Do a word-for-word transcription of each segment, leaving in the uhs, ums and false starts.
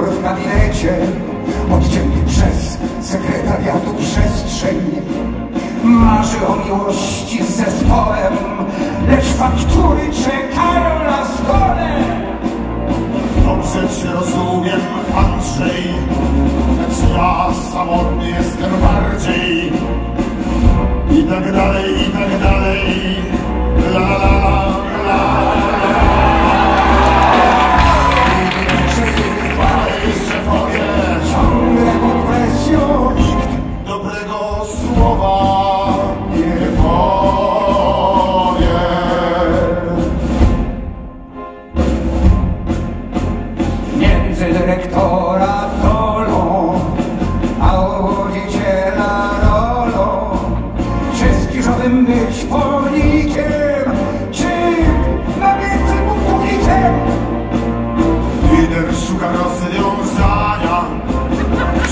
dyrektor w gabinecie odcięty przez sekretariatu przestrzeń. Marzy o miłości z zespołem, lecz faktury czekają na stole. Dobrze cię rozumiem, Andrzej, lecz ja samotny jestem bardziej. I tak dalej, i tak dalej, la la la la. Dyrektora dolą, a obudziciela rolą. Czy z kiszowym być pomnikiem, czy namiętnym upuchnikiem? Lider szuka rozwiązania,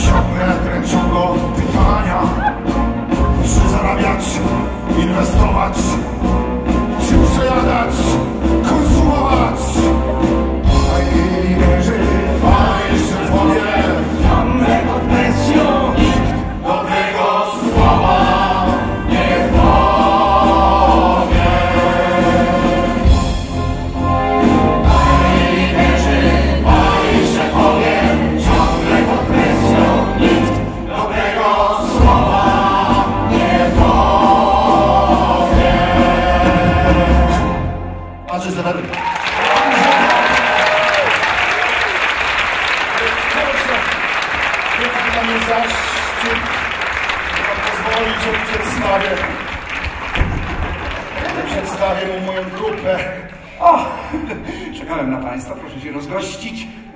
ciągle kręcą go pytania. Czy zarabiać, inwestować, czy przejadać, konsumować? Zaszczyt, mam pozwolić, że przedstawię, przedstawię mu moją grupę. O, czekałem na Państwa, proszę się rozgościć.